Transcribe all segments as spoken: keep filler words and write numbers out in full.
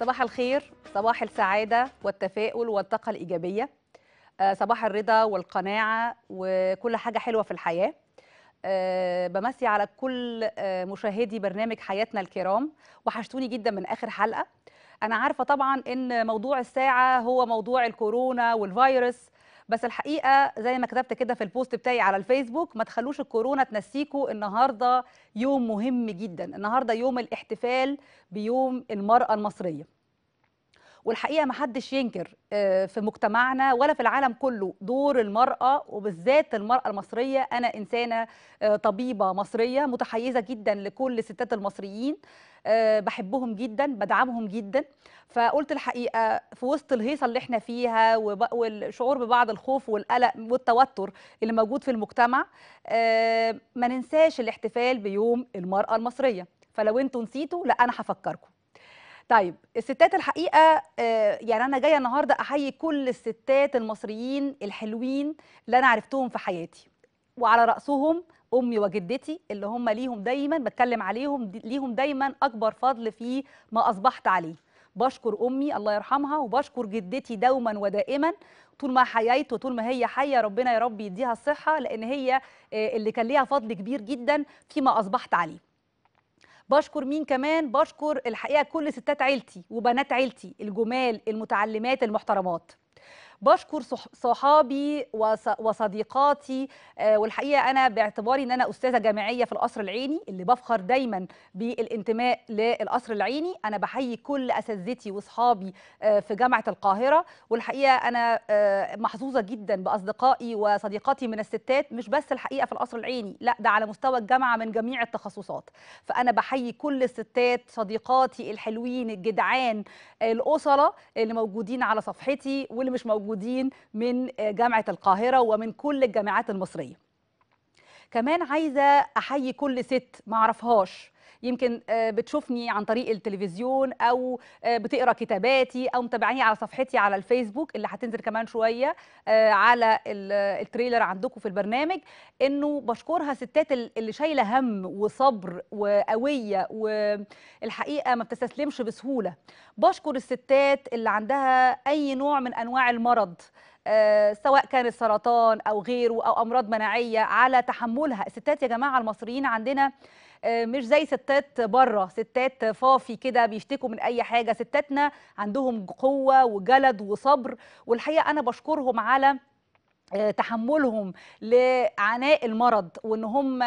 صباح الخير، صباح السعادة والتفاؤل والطاقة الإيجابية، صباح الرضا والقناعة وكل حاجة حلوة في الحياة. بمسي على كل مشاهدي برنامج حياتنا الكرام، وحشتوني جدا من آخر حلقة. أنا عارفة طبعا إن موضوع الساعة هو موضوع الكورونا والفيروس، بس الحقيقة زي ما كتبت كده في البوست بتاعي على الفيسبوك، ما تخلوش الكورونا تنسيكوا. النهاردة يوم مهم جدا، النهاردة يوم الاحتفال بيوم المرأة المصرية. والحقيقة ما حدش ينكر في مجتمعنا ولا في العالم كله دور المرأة، وبالذات المرأة المصرية. أنا إنسانة طبيبة مصرية متحيزة جدا لكل ستات المصريين، بحبهم جدا، بدعمهم جدا. فقلت الحقيقة في وسط الهيصة اللي احنا فيها والشعور ببعض الخوف والقلق والتوتر اللي موجود في المجتمع، ما ننساش الاحتفال بيوم المرأة المصرية. فلو انتوا نسيتوا، لا أنا هفكركم. طيب الستات الحقيقة يعني أنا جاية النهاردة أحيي كل الستات المصريين الحلوين اللي أنا عرفتهم في حياتي، وعلى رأسهم أمي وجدتي اللي هم ليهم دايما بتكلم عليهم، ليهم دايما أكبر فضل في ما أصبحت عليه. بشكر أمي الله يرحمها، وبشكر جدتي دوما ودائما طول ما حييت وطول ما هي حية، ربنا يا رب يديها الصحة، لأن هي اللي كان ليها فضل كبير جدا فيما أصبحت عليه. بشكر مين كمان؟ بشكر الحقيقة كل ستات عيلتي وبنات عيلتي الجمال المتعلمات المحترمات. بشكر صحابي وصديقاتي، والحقيقة أنا باعتباري أن أنا أستاذة جامعية في القصر العيني اللي بفخر دايما بالانتماء للقصر العيني، أنا بحيي كل أساتذتي وصحابي في جامعة القاهرة. والحقيقة أنا محظوظة جدا بأصدقائي وصديقاتي من الستات، مش بس الحقيقة في القصر العيني، لا ده على مستوى الجامعة من جميع التخصصات. فأنا بحيي كل الستات صديقاتي الحلوين الجدعان الأصلة اللي موجودين على صفحتي واللي مش موجودين موجودين من جامعة القاهرة ومن كل الجامعات المصرية. كمان عايزة أحيي كل ست ما أعرفهاش، يمكن بتشوفني عن طريق التلفزيون أو بتقرأ كتاباتي أو متابعيني على صفحتي على الفيسبوك اللي هتنزل كمان شوية على التريلر عندكم في البرنامج، إنه بشكرها ستات اللي شايلة هم وصبر وقوية والحقيقة ما بتستسلمش بسهولة. بشكر الستات اللي عندها أي نوع من أنواع المرض، سواء كان السرطان أو غيره أو أمراض مناعية، على تحملها. الستات يا جماعة المصريين عندنا مش زي ستات بره، ستات فافي كده بيشتكوا من اي حاجه. ستاتنا عندهم قوه وجلد وصبر، والحقيقه انا بشكرهم على تحملهم لعناء المرض، وان هم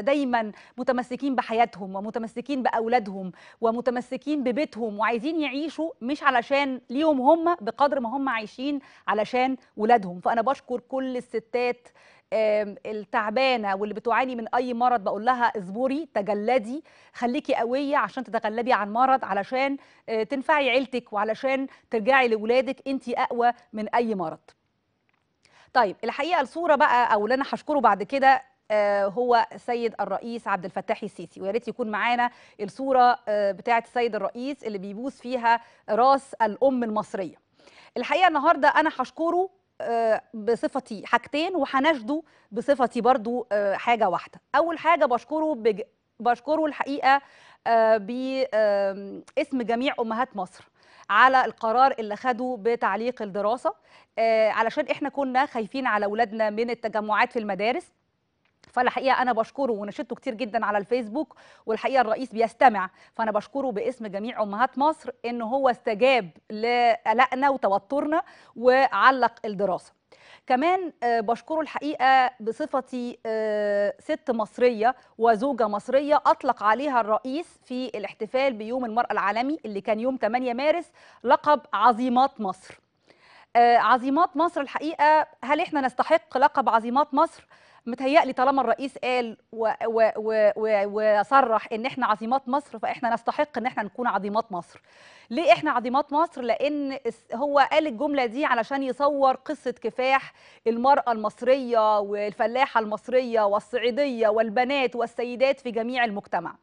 دايما متمسكين بحياتهم ومتمسكين باولادهم ومتمسكين ببيتهم، وعايزين يعيشوا مش علشان ليهم هم بقدر ما هم عايشين علشان ولادهم. فانا بشكر كل الستات التعبانه واللي بتعاني من اي مرض، بقول لها اصبري، تجلدي، خليكي قويه عشان تتغلبي عن مرض، علشان تنفعي عيلتك وعلشان ترجعي لاولادك انت اقوى من اي مرض. طيب الحقيقه الصوره بقى، او اللي انا هشكره بعد كده هو السيد الرئيس عبد الفتاح السيسي، ويا ريت يكون معانا الصوره بتاعه السيد الرئيس اللي بيبوس فيها راس الام المصريه. الحقيقه النهارده انا هشكره بصفتي حاجتين، وهناشده بصفتي برضو حاجة واحدة. أول حاجة بشكره بج... بشكره الحقيقة باسم جميع أمهات مصر على القرار اللي خده بتعليق الدراسة، علشان إحنا كنا خايفين على أولادنا من التجمعات في المدارس. فالحقيقة أنا بشكره ونشدته كتير جدا على الفيسبوك، والحقيقة الرئيس بيستمع، فأنا بشكره باسم جميع أمهات مصر إن هو استجاب لقلقنا وتوترنا وعلق الدراسة. كمان بشكره الحقيقة بصفتي ست مصرية وزوجة مصرية أطلق عليها الرئيس في الاحتفال بيوم المرأة العالمي اللي كان يوم ثمانية مارس لقب عظيمات مصر. عظيمات مصر الحقيقة، هل إحنا نستحق لقب عظيمات مصر؟ متهيألي طالما الرئيس قال وصرح ان احنا عظيمات مصر، فاحنا نستحق ان احنا نكون عظيمات مصر. ليه احنا عظيمات مصر؟ لان هو قال الجمله دي علشان يصور قصه كفاح المراه المصريه والفلاحه المصريه والصعيديه والبنات والسيدات في جميع المجتمع.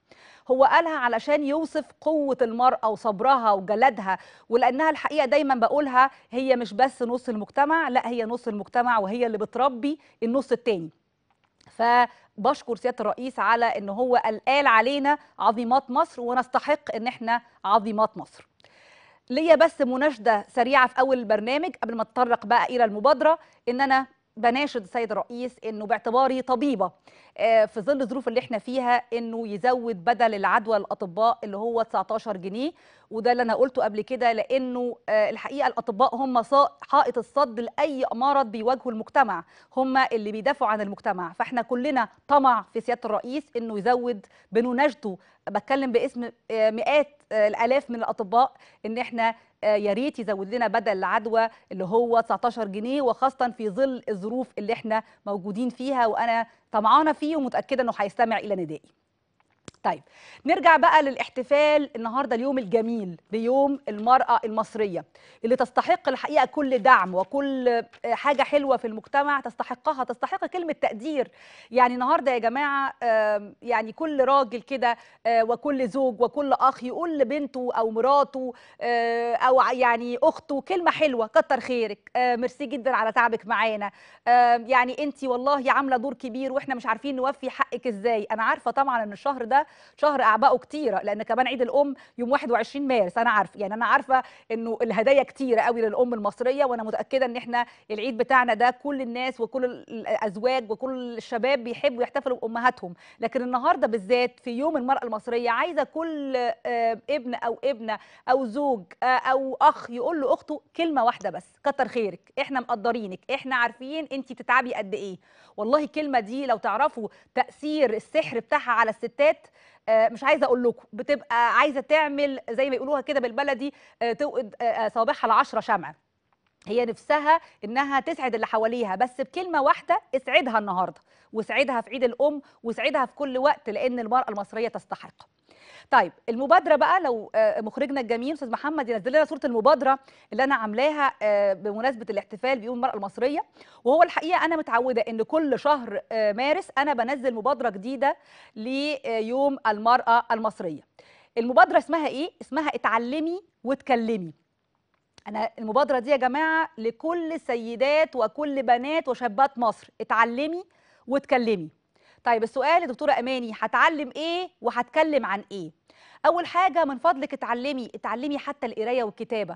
هو قالها علشان يوصف قوه المراه وصبرها وجلدها، ولانها الحقيقه دايما بقولها هي مش بس نص المجتمع، لا هي نص المجتمع، وهي اللي بتربي النص التاني. فبشكر سيادة الرئيس على أنه هو قال علينا عظيمات مصر ونستحق أن احنا عظيمات مصر. ليا بس مناشدة سريعة في أول البرنامج قبل ما اتطرق بقى إلى المبادرة، أن أنا بناشد السيد الرئيس أنه باعتباري طبيبة في ظل الظروف اللي احنا فيها أنه يزود بدل العدوى للأطباء اللي هو تسعتاشر جنيه، وده اللي أنا قلته قبل كده، لأنه الحقيقة الأطباء هم حائط الصد لأي مرض بيواجهه المجتمع، هم اللي بيدافعوا عن المجتمع، فاحنا كلنا طمع في سيادة الرئيس أنه يزود بنناشده، بتكلم باسم مئات الآلاف من الأطباء، أن احنا يا ريت يزود لنا بدل العدوى اللي هو تسعتاشر جنيه، وخاصة في ظل الظروف اللي احنا موجودين فيها، وأنا طمعانة فيه ومتأكدة أنه هيستمع إلى ندائي. طيب نرجع بقى للاحتفال النهارده، اليوم الجميل بيوم المرأة المصرية اللي تستحق الحقيقة كل دعم وكل حاجة حلوة في المجتمع تستحقها، تستحق كلمة تقدير. يعني النهارده يا جماعة يعني كل راجل كده وكل زوج وكل أخ يقول لبنته أو مراته أو يعني أخته كلمة حلوة، كتر خيرك، ميرسي جدا على تعبك معانا، يعني أنت والله عاملة دور كبير وإحنا مش عارفين نوفي حقك إزاي. أنا عارفة طبعا إن الشهر ده شهر اعباءه كتيره، لان كمان عيد الام يوم واحد وعشرين مارس، انا عارفه يعني انا عارفه انه الهدايا كتيره قوي للام المصريه، وانا متاكده ان احنا العيد بتاعنا ده كل الناس وكل الازواج وكل الشباب بيحبوا يحتفلوا بامهاتهم، لكن النهارده بالذات في يوم المراه المصريه عايزه كل ابن او ابنه او زوج او اخ يقول له اخته كلمه واحده بس، كتر خيرك، احنا مقدرينك، احنا عارفين انت بتتعبي قد ايه. والله الكلمه دي لو تعرفوا تاثير السحر بتاعها على الستات مش عايزه اقول لكم، بتبقى عايزه تعمل زي ما يقولوها كده بالبلدي توقد صابعها لعشرة شمع، هي نفسها انها تسعد اللي حواليها، بس بكلمه واحده اسعدها النهارده، واسعدها في عيد الام، واسعدها في كل وقت، لان المراه المصريه تستحق. طيب المبادره بقى، لو مخرجنا الجميل استاذ محمد ينزل لنا صوره المبادره اللي انا عاملاها بمناسبه الاحتفال بيوم المراه المصريه، وهو الحقيقه انا متعوده ان كل شهر مارس انا بنزل مبادره جديده ليوم المراه المصريه. المبادره اسمها ايه؟ اسمها اتعلمي واتكلمي. أنا المبادرة دي يا جماعة لكل سيدات وكل بنات وشابات مصر، اتعلمي واتكلمي. طيب السؤال يا دكتورة أماني، هتعلم إيه وهتكلم عن إيه؟ أول حاجة من فضلك اتعلمي، اتعلمي حتى القراية والكتابة.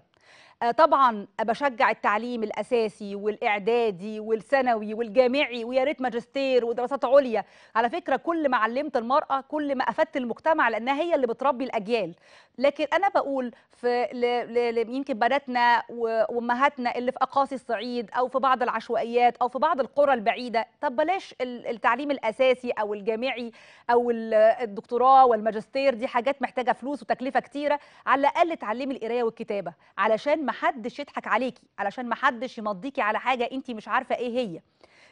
آه طبعا بشجع التعليم الأساسي والإعدادي والثانوي والجامعي، ويا ريت ماجستير ودراسات عليا. على فكرة كل ما علمت المرأة كل ما أفدت المجتمع، لأنها هي اللي بتربي الأجيال. لكن أنا بقول في يمكن بناتنا وأمهاتنا اللي في أقاصي الصعيد أو في بعض العشوائيات أو في بعض القرى البعيدة، طب بلاش التعليم الأساسي أو الجامعي أو الدكتوراه والماجستير، دي حاجات محتاجة فلوس وتكلفة كتيرة. على الأقل اتعلمي القراية والكتابة علشان ما حدش يضحك عليكي، علشان ما حدش يمضيكي على حاجة انت مش عارفة ايه هي.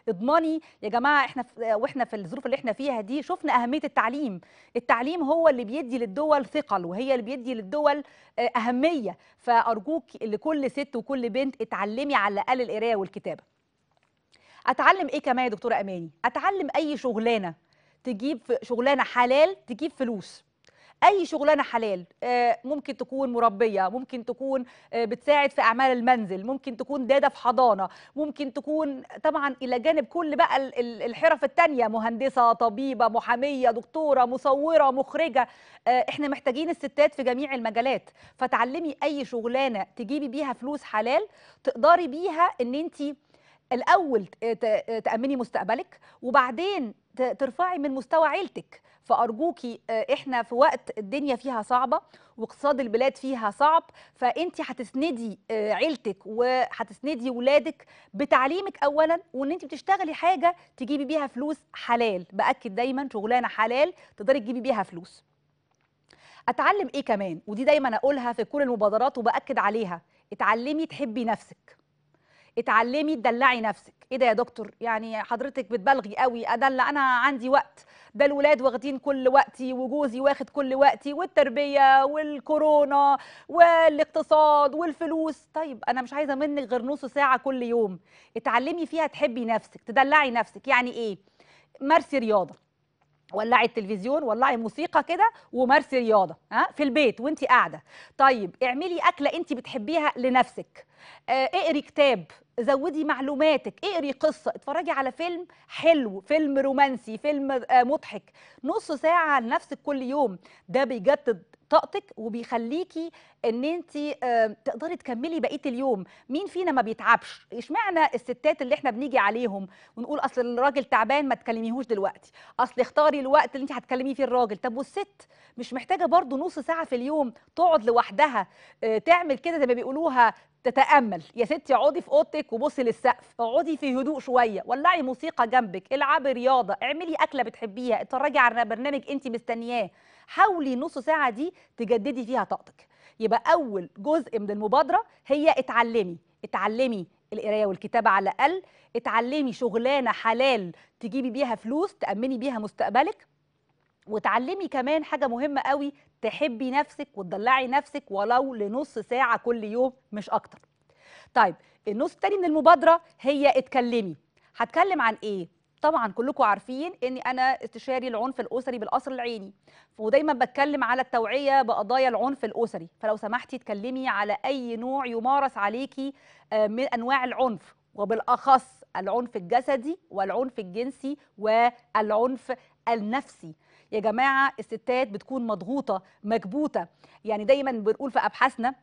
اضمني يا جماعة، احنا في واحنا في الظروف اللي احنا فيها دي شفنا أهمية التعليم، التعليم هو اللي بيدي للدول ثقل، وهي اللي بيدي للدول أهمية. فأرجوك لكل ست وكل بنت اتعلمي على الأقل القراية والكتابة. اتعلم ايه كمان يا دكتورة أماني؟ اتعلم أي شغلانة تجيب، شغلانة حلال تجيب فلوس، أي شغلانة حلال، ممكن تكون مربية، ممكن تكون بتساعد في أعمال المنزل، ممكن تكون دادة في حضانة، ممكن تكون طبعا إلى جانب كل بقى الحرف التانية، مهندسة، طبيبة، محامية، دكتورة، مصورة، مخرجة. إحنا محتاجين الستات في جميع المجالات، فتعلمي أي شغلانة تجيبي بيها فلوس حلال تقدري بيها إن أنتي الأول تأمني مستقبلك وبعدين ترفعي من مستوى عيلتك. فأرجوكي، إحنا في وقت الدنيا فيها صعبة واقتصاد البلاد فيها صعب، فأنت هتسندي عيلتك وهتسندي ولادك بتعليمك أولا، وإن أنت بتشتغلي حاجة تجيبي بيها فلوس حلال. بأكد دايما شغلانة حلال تقدري تجيبي بيها فلوس. أتعلم إيه كمان؟ ودي دايما أقولها في كل المبادرات وبأكد عليها، اتعلمي تحبي نفسك، اتعلمي تدلعي نفسك. ايه ده يا دكتور؟ يعني حضرتك بتبالغي قوي، ادلع، انا عندي وقت، ده الولاد واخدين كل وقتي وجوزي واخد كل وقتي والتربيه والكورونا والاقتصاد والفلوس. طيب انا مش عايزه منك غير نص ساعه كل يوم اتعلمي فيها تحبي نفسك، تدلعي نفسك. يعني ايه؟ مارسي رياضه، ولعي التلفزيون، ولعي موسيقى كده، ومارسي رياضه ها في البيت وانت قاعده. طيب اعملي اكله انت بتحبيها لنفسك، اقري كتاب، زودي معلوماتك، اقري قصه، اتفرجي على فيلم حلو، فيلم رومانسي، فيلم مضحك، نص ساعه لنفسك كل يوم. ده بيجدد طاقتك وبيخليكي ان انت تقدري تكملي بقيه اليوم. مين فينا ما بيتعبش؟ اشمعنى الستات اللي احنا بنيجي عليهم ونقول اصل الراجل تعبان ما تكلميهوش دلوقتي، اصل اختاري الوقت اللي انت هتكلميه فيه الراجل. طب والست مش محتاجه برضو نص ساعه في اليوم تقعد لوحدها تعمل كده زي ما بيقولوها تتامل؟ يا ستي اقعدي في اوضتك وبصي للسقف، اقعدي في هدوء شويه، ولعي موسيقى جنبك، العبي رياضه، اعملي اكله بتحبيها، اتفرجي على برنامج انت مستنياه. حاولي نص ساعه دي تجددي فيها طاقتك. يبقى اول جزء من المبادره هي اتعلمي، اتعلمي القرايه والكتابه على الاقل، اتعلمي شغلانه حلال تجيبي بيها فلوس تامني بيها مستقبلك، وتعلمي كمان حاجه مهمه قوي، تحبي نفسك وتدلعي نفسك ولو لنص ساعه كل يوم مش اكتر. طيب النص الثاني من المبادره هي اتكلمي. هتكلم عن ايه؟ طبعا كلكم عارفين اني انا استشاري العنف الاسري بالقصر العيني، ودايما بتكلم على التوعيه بقضايا العنف الاسري، فلو سمحتي اتكلمي على اي نوع يمارس عليكي من انواع العنف، وبالاخص العنف الجسدي والعنف الجنسي والعنف النفسي. يا جماعه الستات بتكون مضغوطه مكبوته، يعني دايما بنقول في ابحاثنا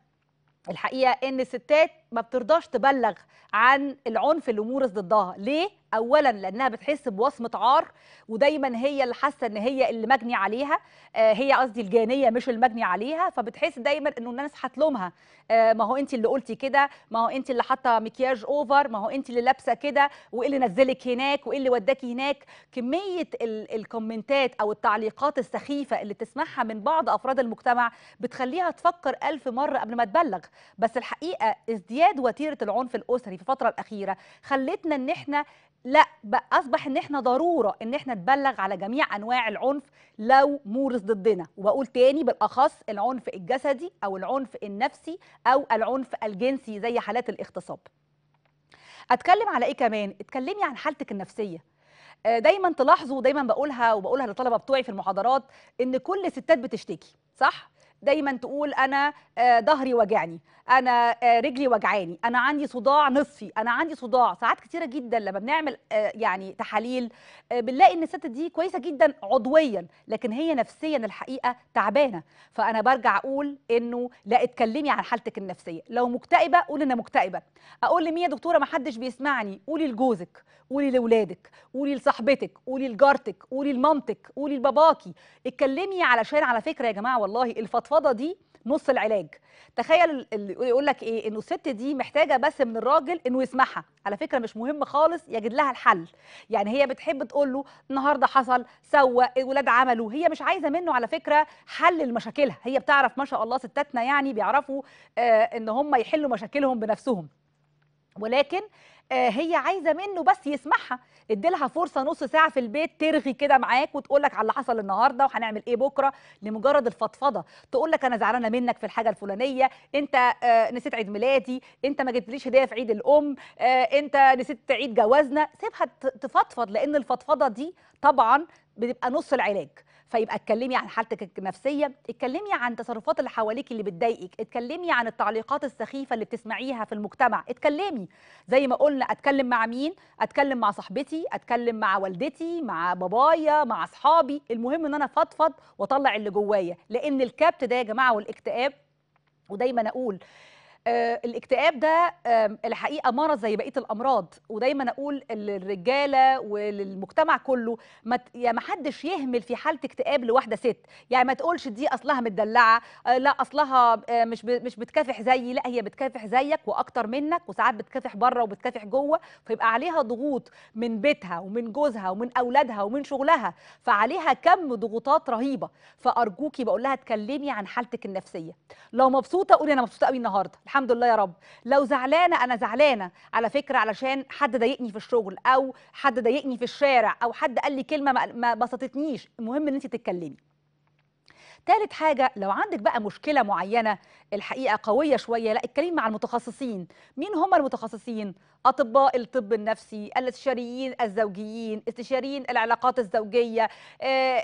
الحقيقه ان الستات ما بترضاش تبلغ عن العنف اللي مورس ضدها. ليه؟ اولا لانها بتحس بوصمه عار، ودايما هي اللي حاسه ان هي اللي مجني عليها، آه هي قصدي الجانيه مش المجني عليها، فبتحس دايما انه الناس هتلومها، آه ما هو انت اللي قلتي كده، ما هو انت اللي حاطه مكياج اوفر، ما هو انت اللي لابسه كده، وايه اللي نزلك هناك، وايه اللي وداكي هناك. كميه الكومنتات او التعليقات السخيفه اللي تسمعها من بعض افراد المجتمع بتخليها تفكر ألف مره قبل ما تبلغ. بس الحقيقه ازدياد وتيره العنف الاسري في الفتره الاخيره خلتنا ان احنا لا اصبح ان احنا ضروره ان احنا نبلغ على جميع انواع العنف لو مورس ضدنا، وبقول تاني بالاخص العنف الجسدي او العنف النفسي او العنف الجنسي زي حالات الاغتصاب. اتكلم على ايه كمان؟ اتكلمي عن حالتك النفسيه. دايما تلاحظوا ودايما بقولها وبقولها للطلبه بتوعي في المحاضرات ان كل الستات بتشتكي، صح؟ دايما تقول انا ظهري وجعني، انا رجلي وجعاني، انا عندي صداع نصفي، انا عندي صداع. ساعات كتيره جدا لما بنعمل يعني تحاليل بنلاقي ان الست دي كويسه جدا عضويا، لكن هي نفسيا الحقيقه تعبانه. فانا برجع اقول انه لا، اتكلمي عن حالتك النفسيه. لو مكتئبه قولي انا مكتئبه، اقول لمين يا دكتوره ما حدش بيسمعني؟ قولي لجوزك، قولي لاولادك، قولي لصاحبتك، قولي لجارتك، قولي لمامتك، قولي لباباكي، اتكلمي. علشان على فكره يا جماعه والله الفضفضه دي نص العلاج. تخيل يقول لك ايه؟ انه الست دي محتاجه بس من الراجل انه يسمعها، على فكره مش مهم خالص، يجد لها الحل. يعني هي بتحب تقول له النهارده حصل، سوى، الولاد عملوا، هي مش عايزه منه على فكره حل لمشاكلها، هي بتعرف ما شاء الله ستاتنا يعني بيعرفوا آه ان هم يحلوا مشاكلهم بنفسهم، ولكن هي عايزه منه بس يسمعها. اديلها فرصه نص ساعه في البيت ترغي كده معاك وتقول لك على اللي حصل النهارده وهنعمل ايه بكره، لمجرد الفضفضه. تقول لك انا زعلانه منك في الحاجه الفلانيه، انت نسيت عيد ميلادي، انت ما جبتليش هديه في عيد الام، انت نسيت عيد جوازنا. سيبها تفضفض، لان الفضفضه دي طبعا بتبقى نص العلاج. فيبقى اتكلمي عن حالتك النفسيه، اتكلمي عن تصرفات اللي حواليك اللي بتضايقك، اتكلمي عن التعليقات السخيفه اللي بتسمعيها في المجتمع، اتكلمي. زي ما قلنا اتكلم مع مين؟ اتكلم مع صاحبتي، اتكلم مع والدتي، مع بابايا، مع اصحابي، المهم ان انا افضفض واطلع اللي جوايا. لان الكبت ده يا جماعه والاكتئاب، ودايما اقول آه الاكتئاب ده آه الحقيقه مرض زي بقيه الامراض، ودايما اقول للرجاله وللمجتمع كله ما يا ما حدش يهمل في حاله اكتئاب لواحده ست، يعني ما تقولش دي اصلها متدلعه، آه لا اصلها آه مش مش بتكافح زيي، لا هي بتكافح زيك واكتر منك، وساعات بتكافح بره وبتكافح جوه، فيبقى عليها ضغوط من بيتها ومن جوزها ومن اولادها ومن شغلها، فعليها كم ضغوطات رهيبه. فارجوكي بقول لها اتكلمي عن حالتك النفسيه. لو مبسوطه قولي انا مبسوطه قوي النهارده الحمد لله يا رب. لو زعلانه انا زعلانه على فكره علشان حد ضايقني في الشغل، او حد ضايقني في الشارع، او حد قال لي كلمه ما بسطتنيش، المهم ان انت تتكلمي. ثالث حاجه، لو عندك بقى مشكله معينه الحقيقه قويه شويه، لا اتكلم مع المتخصصين. مين هم المتخصصين؟ اطباء الطب النفسي، الاستشاريين الزوجيين، استشاريين العلاقات الزوجيه،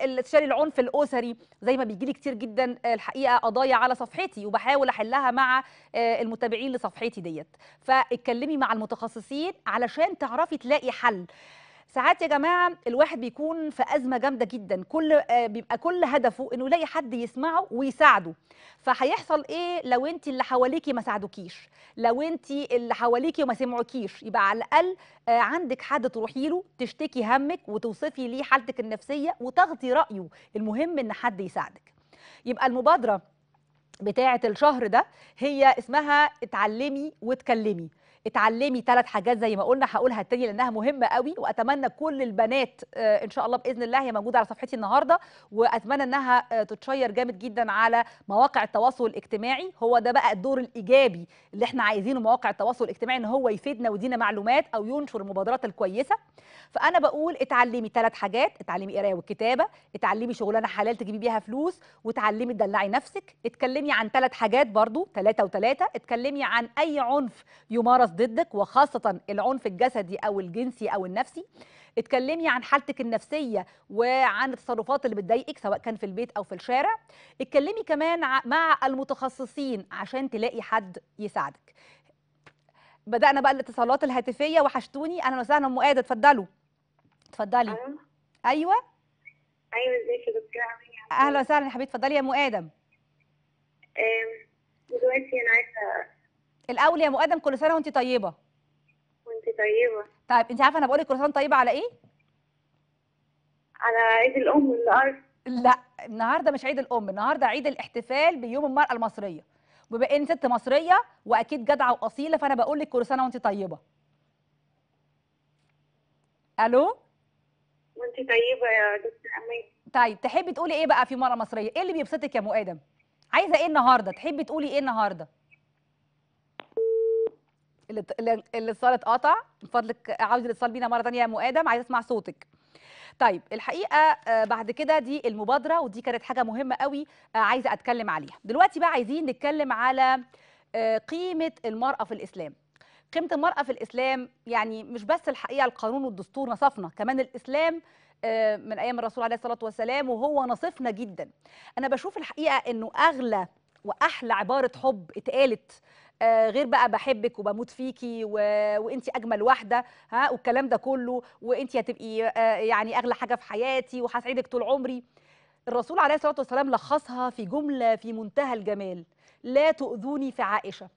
الاستشاري العنف الاسري. زي ما بيجي لي كتير جدا الحقيقه قضايا على صفحتي وبحاول احلها مع المتابعين لصفحتي ديت. فاتكلمي مع المتخصصين علشان تعرفي تلاقي حل. ساعات يا جماعه الواحد بيكون في ازمه جامده جدا، كل بيبقى كل هدفه انه يلاقي حد يسمعه ويساعده. فهيحصل ايه لو انت اللي حواليكي ما ساعدوكيش؟ لو انت اللي حواليكي وما سمعوكيش، يبقى على الاقل عندك حد تروحي له تشتكي همك وتوصفي ليه حالتك النفسيه وتاخدي رايه، المهم ان حد يساعدك. يبقى المبادره بتاعه الشهر ده هي اسمها اتعلمي واتكلمي. اتعلمي ثلاث حاجات زي ما قلنا، هقولها تاني لانها مهمه قوي، واتمنى كل البنات ان شاء الله باذن الله هي موجوده على صفحتي النهارده، واتمنى انها تتشير جامد جدا على مواقع التواصل الاجتماعي. هو ده بقى الدور الايجابي اللي احنا عايزينه مواقع التواصل الاجتماعي، ان هو يفيدنا ويدينا معلومات او ينشر المبادرات الكويسه. فانا بقول اتعلمي ثلاث حاجات، اتعلمي قرايه وكتابه، اتعلمي شغلانه حلال تجيبي بيها فلوس، وتعلمي تدلعي نفسك. اتكلمي عن ثلاث حاجات برضو، ثلاثه وثلاثه. اتكلمي عن اي عنف يمارس ضدك، وخاصة العنف الجسدي أو الجنسي أو النفسي. اتكلمي عن حالتك النفسية وعن التصرفات اللي بتضايقك سواء كان في البيت أو في الشارع. اتكلمي كمان مع المتخصصين عشان تلاقي حد يساعدك. بدأنا بقى الاتصالات الهاتفية، وحشتوني. أهلا وسهلا أم آدة، اتفضلوا. اتفضلي. أه. أيوه أيوه ازيك يا دكتورة؟ عاملة أهلا وسهلا يا حبيبتي، اتفضلي يا أم آدم. دلوقتي أنا عايزة الأول يا أم آدم كل سنة وأنت طيبة. وأنت طيبة. طيب أنت عارفة أنا بقول لك كل سنة طيبة على إيه؟ على عيد الأم النهاردة. لا النهاردة مش عيد الأم، النهاردة عيد الاحتفال بيوم المرأة المصرية. وبما إن ست مصرية وأكيد جدعة وأصيلة فأنا بقول لك كل سنة وأنت طيبة. ألو؟ وأنت طيبة يا دكتور أماني. طيب تحبي تقولي إيه بقى في مرأة مصرية؟ إيه اللي بيبسطك يا أم آدم؟ عايزة إيه النهاردة؟ تحبي تقولي إيه النهاردة؟ اللي الاتصال اتقطع، من فضلك عاوز الاتصال بينا مره ثانيه يا ام ادم، عايز اسمع صوتك. طيب الحقيقه بعد كده دي المبادره، ودي كانت حاجه مهمه قوي عايزه اتكلم عليها. دلوقتي بقى عايزين نتكلم على قيمه المراه في الاسلام. قيمه المراه في الاسلام يعني مش بس الحقيقه القانون والدستور نصفنا، كمان الاسلام من ايام الرسول عليه الصلاه والسلام وهو نصفنا جدا. انا بشوف الحقيقه انه اغلى واحلى عباره حب اتقالت، غير بقى بحبك وبموت فيكي و... وانت اجمل واحده، ها والكلام ده كله، وانت هتبقي يعني اغلى حاجه في حياتي وهسعدك طول عمري. الرسول عليه الصلاه والسلام لخصها في جمله في منتهى الجمال: لا تؤذوني في عائشه.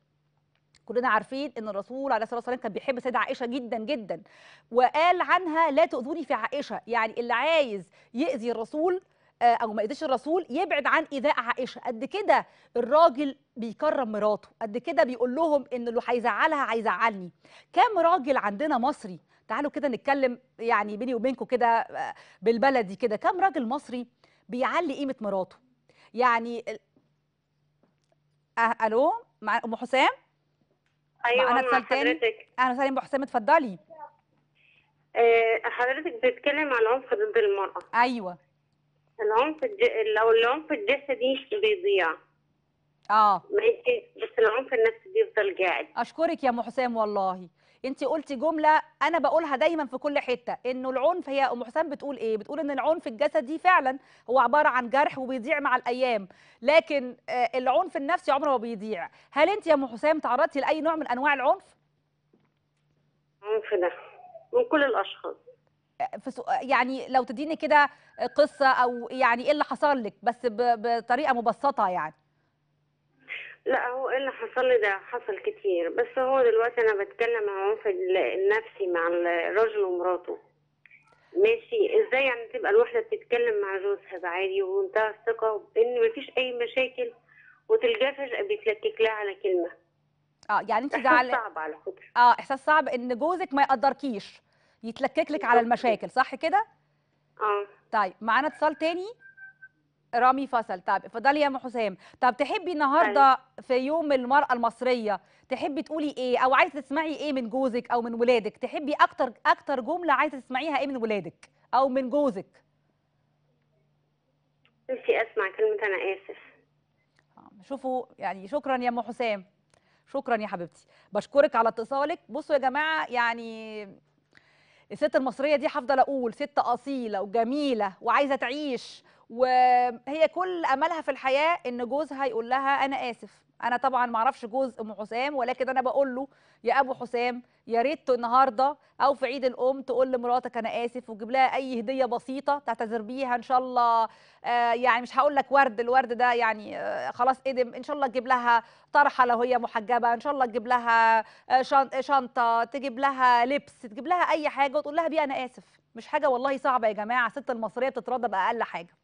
كلنا عارفين ان الرسول عليه الصلاه والسلام كان بيحب السيده عائشه جدا جدا، وقال عنها لا تؤذوني في عائشه، يعني اللي عايز يؤذي الرسول او ما يقدرش الرسول يبعد عن ايذاء عائشه. قد كده الراجل بيكرم مراته، قد كده بيقول لهم ان اللي هيزعلها هيزعلني. كام راجل عندنا مصري، تعالوا كده نتكلم يعني بيني وبينكم كده بالبلدي كده، كام راجل مصري بيعلي قيمه مراته؟ يعني أه... الو مع ام حسام. ايوه انا حضرتك. اهلا وسهلا ام حسام، اتفضلي. أه حضرتك بتتكلم عن العنف ضد المراه. ايوه العنف الج... لو العنف الجسدي بيضيع اه ماشي، بس العنف النفسي بيفضل قاعد. اشكرك يا ام حسام، والله انت قلتي جمله انا بقولها دايما في كل حته، انه العنف، هي ام حسام بتقول ايه؟ بتقول ان العنف الجسدي فعلا هو عباره عن جرح وبيضيع مع الايام، لكن العنف النفسي عمره ما بيضيع. هل انت يا ام حسام تعرضتي لاي نوع من انواع العنف؟ العنف ده من كل الاشخاص. يعني لو تديني كده قصه او يعني ايه اللي حصل لك بس بطريقه مبسطه يعني. لا هو ايه اللي حصل لي ده حصل كتير، بس هو دلوقتي انا بتكلم عن العنف النفسي مع الراجل ومراته. ماشي ازاي يعني تبقى الواحده بتتكلم مع جوزها بعادي ومنتهى الثقه ان مفيش اي مشاكل وتلقاه فجاه بيتلكك لها على كلمه. اه يعني انت زعلانه. احساس صعب على فكره. اه احساس صعب ان جوزك ما يقدركيش، يتلكك لك على المشاكل، صح كده؟ اه طيب معانا اتصال تاني، رامي فصل. طيب اتفضلي يا ام حسام. طب تحبي النهارده في يوم المرأة المصرية تحبي تقولي ايه، او عايزه تسمعي ايه من جوزك او من ولادك؟ تحبي اكتر اكتر جملة عايزه تسمعيها ايه من ولادك او من جوزك؟ نفسي اسمع كلمه انا اسف. شوفوا يعني، شكرا يا ام حسام، شكرا يا حبيبتي، بشكرك على اتصالك. بصوا يا جماعه، يعني الست المصريه دي هفضل اقول ست اصيله وجميله وعايزه تعيش، وهي كل املها في الحياه ان جوزها يقول لها انا اسف. انا طبعا ما اعرفش جوز ام حسام، ولكن انا بقول له يا ابو حسام يا ريت النهارده او في عيد الام تقول لمراتك انا اسف، وتجيب لها اي هديه بسيطه تعتذر بيها ان شاء الله. آه يعني مش هقول لك ورد، الورد ده يعني آه خلاص قدم. ان شاء الله تجيب لها طرحه لو هي محجبه، ان شاء الله تجيب لها آه شنطه، تجيب لها لبس، تجيب لها اي حاجه وتقول لها بيها انا اسف. مش حاجه والله صعبه يا جماعه، الست المصريه بتترضى باقل حاجه.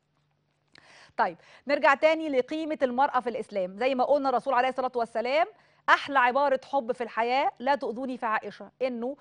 طيب نرجع تاني لقيمة المرأة في الإسلام. زي ما قلنا الرسول عليه الصلاة والسلام أحلى عبارة حب في الحياة لا تؤذوني في عائشة، إنه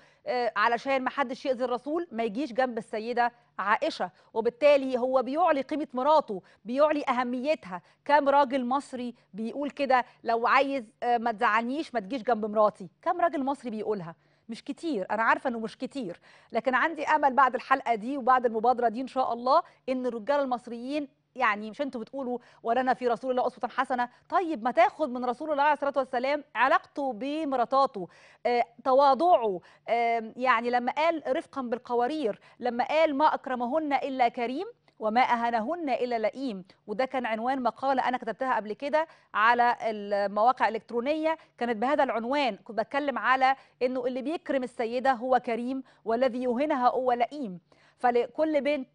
علشان ما حدش يؤذي الرسول ما يجيش جنب السيدة عائشة، وبالتالي هو بيعلي قيمة مراته، بيعلي أهميتها. كم راجل مصري بيقول كده لو عايز ما تزعلنيش ما تجيش جنب مراتي؟ كم راجل مصري بيقولها؟ مش كتير، أنا عارفة إنه مش كتير، لكن عندي أمل بعد الحلقة دي وبعد المبادرة دي إن شاء الله إن الرجال المصريين، يعني مش انتوا بتقولوا ولنا في رسول الله أسوة حسنة؟ طيب ما تاخد من رسول الله عليه الصلاة والسلام علاقته بمراتاته، آه، تواضعه، آه، يعني لما قال رفقا بالقوارير، لما قال ما أكرمهن إلا كريم وما أهنهن إلا لئيم. وده كان عنوان مقالة أنا كتبتها قبل كده على المواقع الإلكترونية، كانت بهذا العنوان. كنت بتكلم على إنه اللي بيكرم السيدة هو كريم والذي يهنها هو لئيم. فلكل بنت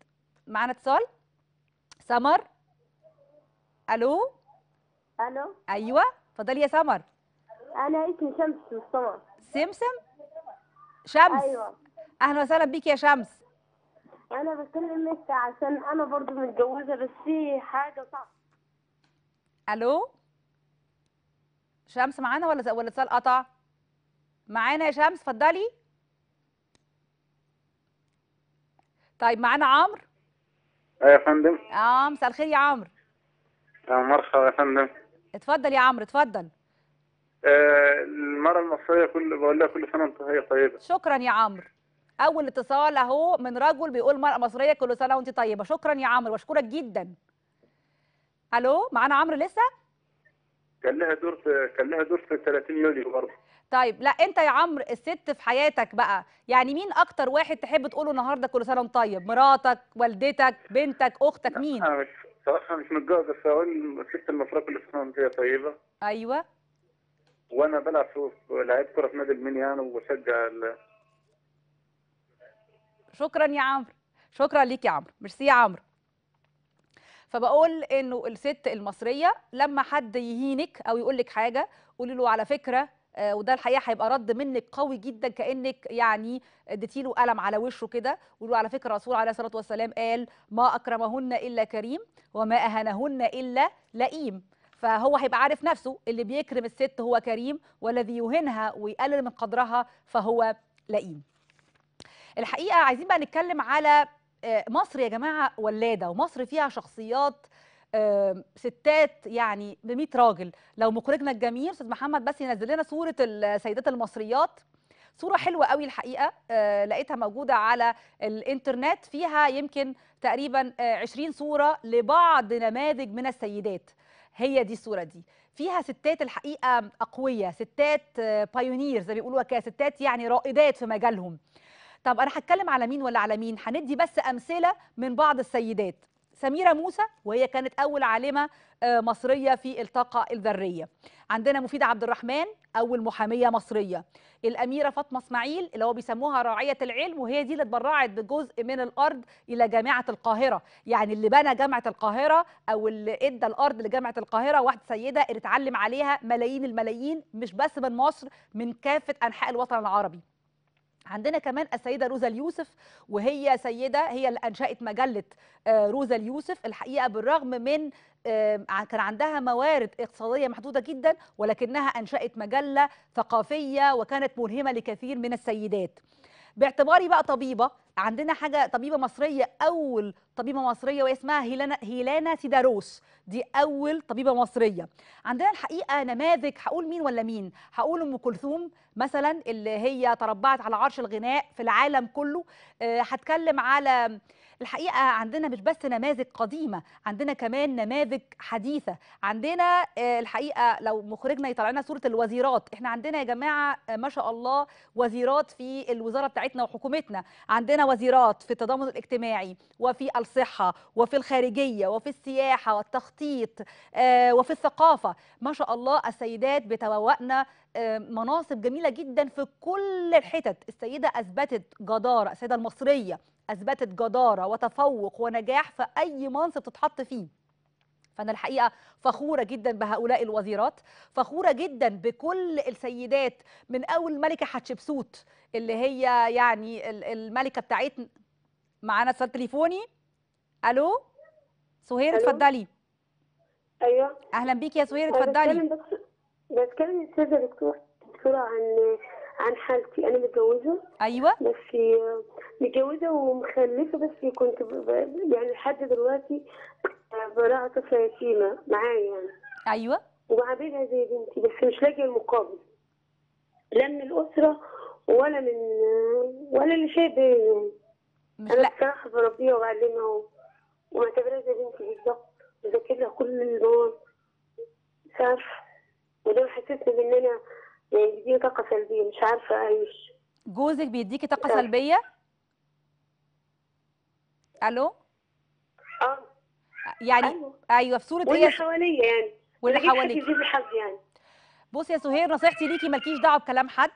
معانا اتصال. سمر، الو الو، ايوه اتفضلي يا سمر. انا اسمي شمس مش سمر. سمسم شمس، ايوه اهلا وسهلا بيك يا شمس. انا بتكلم لسه عشان انا برضو متجوزه، بس في حاجه صعبه. الو شمس معانا ولا ولا اتصال قطع؟ معانا يا شمس اتفضلي. طيب معانا عمرو. ايوه يا فندم. اه مساء الخير يا عمرو. مرحبا يا فندم. اتفضل يا عمرو اتفضل. آه المرأة المصرية كل بقول لها كل سنة وانت هي طيبة. شكرا يا عمرو. أول اتصال أهو من رجل بيقول المرأة المصرية كل سنة وانت طيبة. شكرا يا عمرو واشكرك جدا. ألو معانا عمرو لسه؟ كان لها دور في كان لها دور في ثلاثين يوليو برضه. طيب لا انت يا عمرو الست في حياتك بقى، يعني مين اكتر واحد تحب تقوله النهارده كل سنه وانت طيب؟ مراتك، والدتك، بنتك، اختك، مين؟ انا مش صراحه مش متجوزه، بس اقول الست المصريه كل سنه وانت طيبه. ايوه. وانا بلعب لعيب كره في نادي المنيان وبشجع ال... شكرا يا عمرو، شكرا ليك يا عمرو، ميرسي يا عمرو. فبقول انه الست المصريه لما حد يهينك او يقول لك حاجه قولي له على فكره، وده الحقيقه هيبقى رد منك قوي جدا كانك يعني اديتي له قلم على وشه كده، وقولوا على فكره الرسول عليه الصلاه والسلام قال ما اكرمهن الا كريم وما اهنهن الا لئيم. فهو هيبقى عارف نفسه، اللي بيكرم الست هو كريم والذي يهينها ويقلل من قدرها فهو لئيم. الحقيقه عايزين بقى نتكلم على مصر يا جماعه ولاده، ومصر فيها شخصيات ستات يعني ب مية راجل. لو مخرجنا الجميل استاذ محمد بس ينزل لنا صوره السيدات المصريات، صوره حلوه قوي الحقيقه لقيتها موجوده على الانترنت، فيها يمكن تقريبا عشرين صوره لبعض نماذج من السيدات. هي دي الصوره دي فيها ستات الحقيقه اقوياء، ستات بايونير زي ما بيقولوا كده، ستات يعني رائدات في مجالهم. طب انا هتكلم على مين ولا على مين؟ هندي بس امثله من بعض السيدات. سميرة موسى وهي كانت أول عالمة مصرية في الطاقة الذرية. عندنا مفيدة عبد الرحمن أول محامية مصرية. الأميرة فاطمة إسماعيل اللي هو بيسموها راعية العلم، وهي دي اللي اتبرعت بجزء من الأرض إلى جامعة القاهرة، يعني اللي بنى جامعة القاهرة أو اللي إدى الأرض لجامعة القاهرة واحدة سيدة اللي اتعلم عليها ملايين الملايين، مش بس من مصر، من كافة أنحاء الوطن العربي. عندنا كمان السيدة روزا اليوسف، وهي سيدة هي اللي أنشأت مجلة روزا اليوسف. الحقيقة بالرغم من كان عندها موارد اقتصادية محدودة جدا، ولكنها أنشأت مجلة ثقافية وكانت ملهمة لكثير من السيدات. باعتباري بقى طبيبة عندنا حاجه طبيبه مصريه، اول طبيبه مصريه واسمها هيلانا هيلانا سيداروس، دي اول طبيبه مصريه. عندنا الحقيقه نماذج، هقول مين ولا مين؟ هقول ام كلثوم مثلا اللي هي تربعت على عرش الغناء في العالم كله. هتكلم على الحقيقه عندنا مش بس نماذج قديمه، عندنا كمان نماذج حديثه. عندنا الحقيقه لو مخرجنا يطلع لنا صوره الوزيرات، احنا عندنا يا جماعه ما شاء الله وزيرات في الوزاره بتاعتنا وحكومتنا، عندنا وزيرات في التضامن الاجتماعي وفي الصحه وفي الخارجيه وفي السياحه والتخطيط وفي الثقافه، ما شاء الله السيدات بتبوأنا مناصب جميله جدا في كل الحتت. السيده اثبتت جداره، السيده المصريه اثبتت جداره وتفوق ونجاح في اي منصب تتحط فيه. فأنا الحقيقة فخورة جدا بهؤلاء الوزيرات، فخورة جدا بكل السيدات، من أول الملكة حتشبسوت اللي هي يعني الملكة بتاعتنا. معانا اتصال تليفوني. ألو سهير، اتفضلي. أيوه أهلا بيكي يا سهير، اتفضلي. بتكلم السيدة دكتور دكتورة عن عن حالتي. أنا متجوزة. أيوه بس متجوزة ومخلفة، بس كنت يعني لحد دلوقتي براءة طفلة يتيمة معايا يعني. أيوه. وبعاملها زي بنتي، بس مش لاقية المقابل، لا من الأسرة ولا من ولا اللي شايف بينهم. مش أنا بصراحة بربيها وبعلمها ومعتبرها زي بنتي بالظبط، بذاكر لها كل النهار، مش عارفة. وده حسسني بإن أنا يعني بيديني طاقة سلبية، مش عارفة أعيش. جوزك بيديكي طاقة سلبية؟ ألو؟ أه يعني أيوه, أيوه في صورة ايه واللي حواليا يعني واللي حواليك يجيب الحظ يعني. بصي يا سهير، نصيحتي ليكي مالكيش دعوة بكلام حد.